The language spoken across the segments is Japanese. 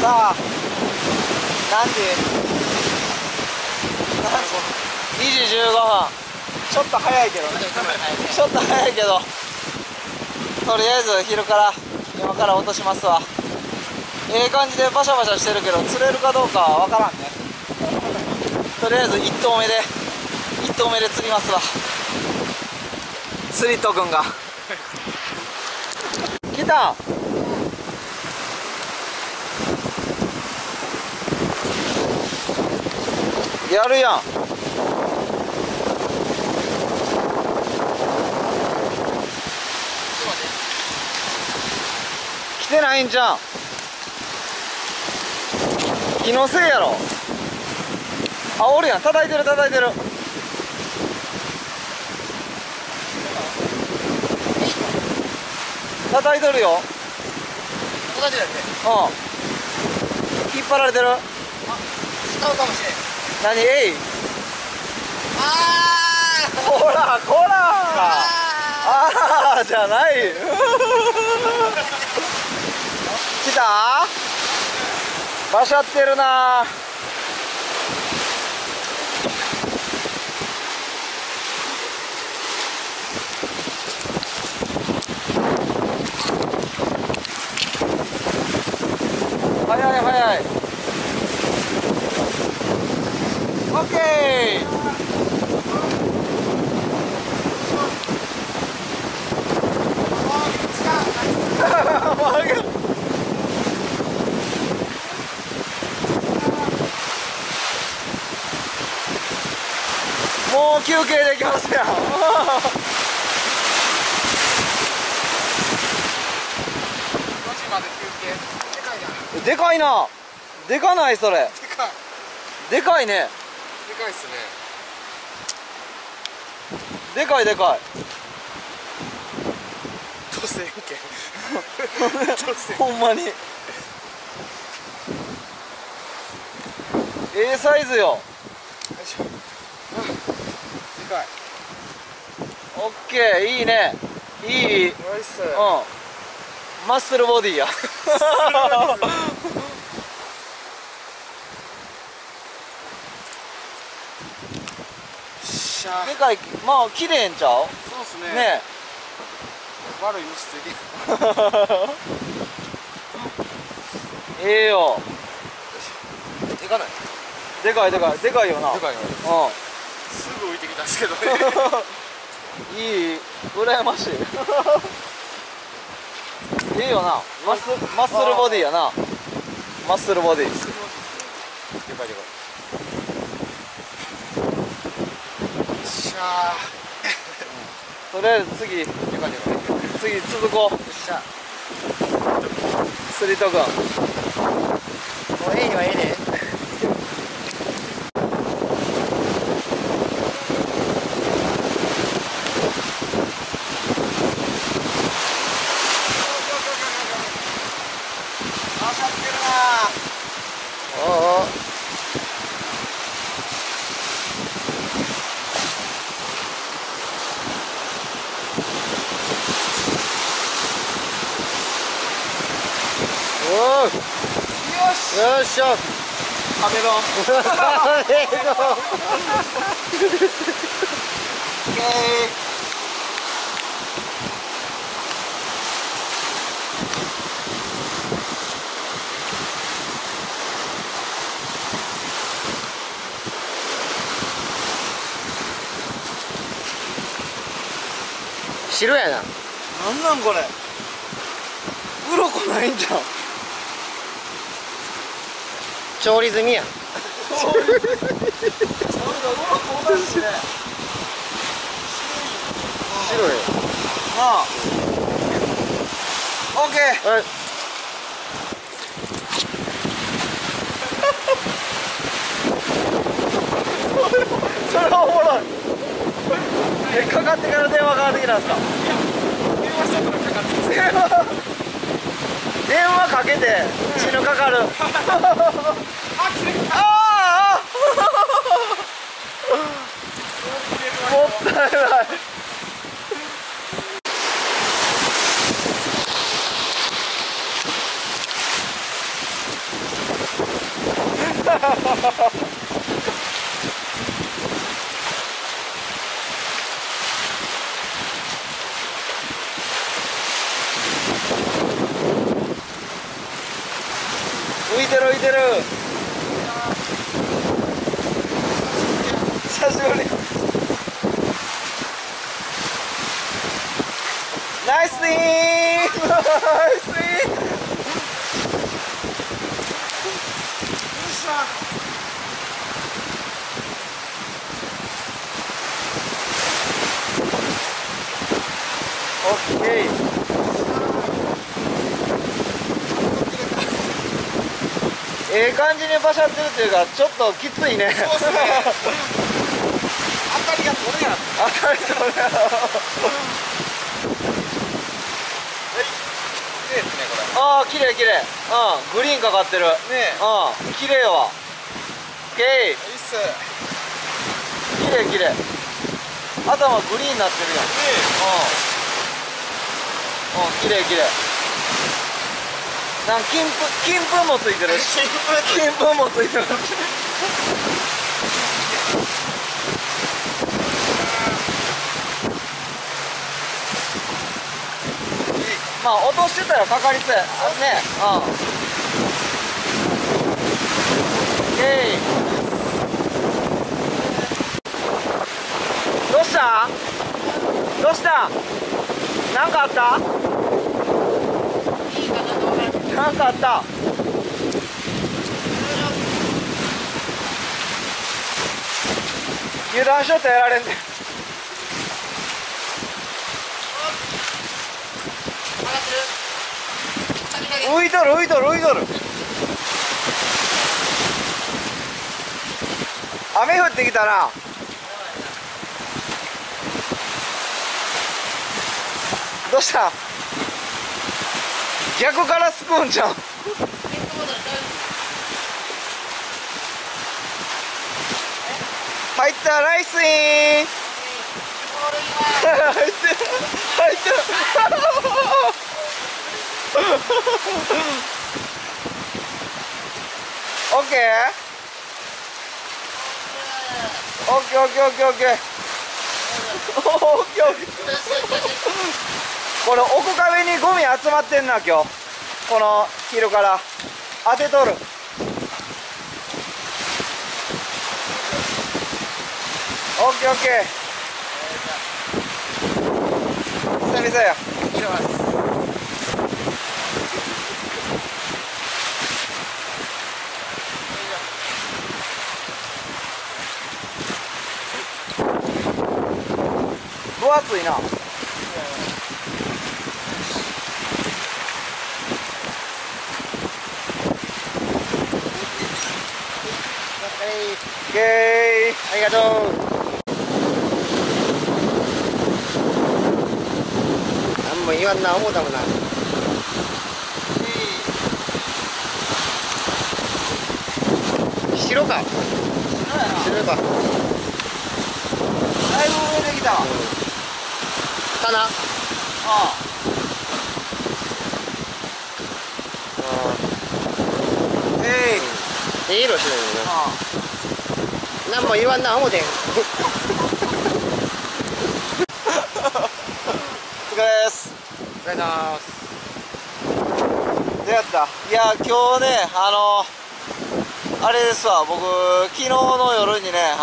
さあ、何時 ?2時15分。ちょっと早いけどね、ちょっと早いけど、とりあえず昼から今から落としますわ。ええ感じでバシャバシャしてるけど釣れるかどうかは分からんね。とりあえず1投目で釣りますわ。スリット君が来た。やるやん。来てないんじゃん。気のせいやろ。あ、おるやん。叩いてる叩いてる。叩いてるよ。叩いてるやつね。うん。引っ張られてる。あ、使うかもしれん。何？えい。あー。こらこら。あーじゃない。来た？バシャってるな。早い早い。オッケー。もう休憩できますやん。でかいな。でかないそれ。でかいね。でかいっすね。でかいでかい。どうせんけん。ほんまに。A サイズよ。オッケー、いいね。いい。うん。マッスルボディや。でかい、まあ綺麗んちゃう。そうっすね。ね。悪い虫ついてる。ええよ。でかない。でかいでかいでかいよな。でかいよ。うん。すぐ浮いてきたんですけどね。いい、羨ましい。いいよな、マッスルボディやな。マッスルボディ。でかいでかい。しゃー。とりあえず次、でかいでかい。次続こう。しゃー。釣りとくん。もういいにはいいね。よっしゃ、はめろ。はめろ。白やな。なんなんこれ。鱗ないんじゃん。調理済みやん。白い。ああ。オッケー。はい。それはおもろい。え、かかってから電話かかってきたんですか。電話したからかかってきた。電話かけて血のかかる。ああもったいない。浮いてる浮いてる。久しぶり。ナイスインナイスイン。オッケー。ええ感じにバシャってるっていうか、ちょっときついね。そうですね。当たりが取れやん。当たり取れやん。綺麗ですね、これ。ああ、綺麗綺麗。うん、グリーンかかってる。ねえ。うん、綺麗よ。オッケー。いいっす。綺麗綺麗。頭グリーンになってるやん。うん。うん、綺麗綺麗。なん金粉、金粉もついてる。金粉もついてる。まあ落としてたらかかりそうやね。うん。どうした？どうした？なんかあった？なんかあった。油断しちゃったらやられんね。浮いとる浮いとる浮いとる。雨降ってきたな。どうした？逆からすくんじゃん。入ったライスイン。入ってる入ってる。オッケー。オッケーオッケーオッケーオッケー。オッケーオッケー。これ奥壁にゴミ集まってんな今日。この昼から当てとる。オッケーオッケー。久々や。来てます。分厚いな。オッケー、ありがとう。何も言わんな思うたもんな。白か。白か。だいぶ上できた。かな。ああ。いい色してるよな。ああ何も言わんな思うてん。お疲れです。お疲れ様です。どうやった？いや今日ねあれですわ。僕昨日の夜にね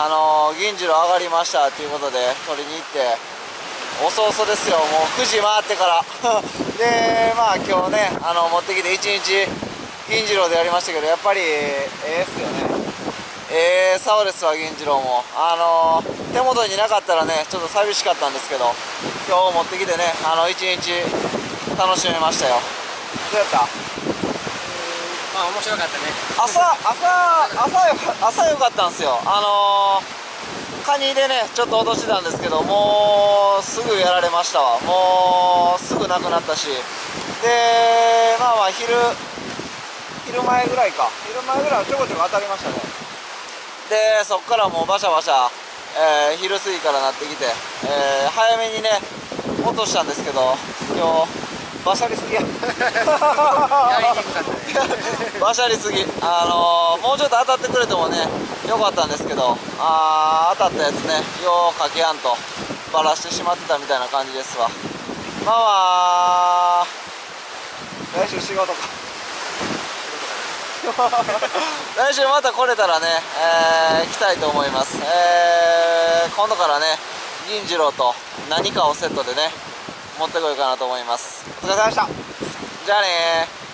銀次郎上がりましたということで取りに行って遅々ですよ。もう9時回ってからでまあ今日ね持ってきて一日銀次郎でやりましたけどやっぱりですよね。そうですわ、銀次郎も。手元になかったらね、ちょっと寂しかったんですけど、今日持ってきてね、一日楽しめましたよ。どうやった？まあ、面白かったね。朝よかったんですよ。カニでね、ちょっと落としてたんですけど、もう、すぐやられましたわ。もう、すぐなくなったし。で、まあまあ、昼前ぐらいか。昼前ぐらいはちょこちょこ当たりましたね。でそこからもうバシャバシャ、昼過ぎからなってきて、早めにね落としたんですけど今日馬車りすぎやりにくかったね馬車りすぎ、もうちょっと当たってくれてもねよかったんですけど、当たったやつねようかけやんとバラしてしまってたみたいな感じですわ。まあまあ来週仕事か来週また来れたらね、来たいと思います。今度からね銀次郎と何かをセットでね持ってこようかなと思います。お疲れ様でした。じゃあねー。